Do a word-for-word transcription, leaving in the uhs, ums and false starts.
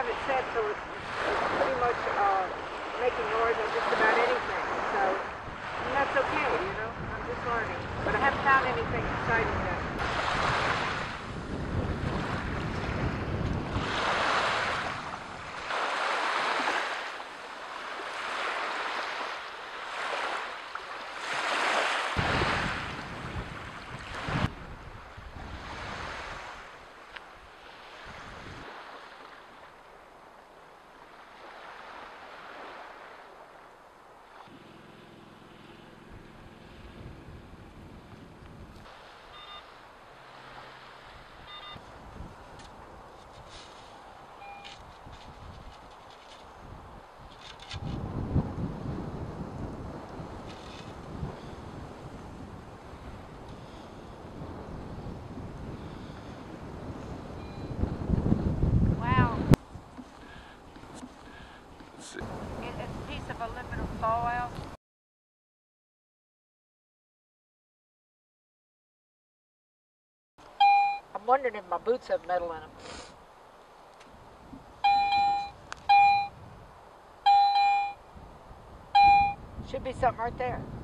have it set so it's pretty much uh, making noise on just about anything. So and that's okay, you know. I'm just learning. But I haven't found anything exciting yet. I'm wondering if my boots have metal in them. Should be something right there.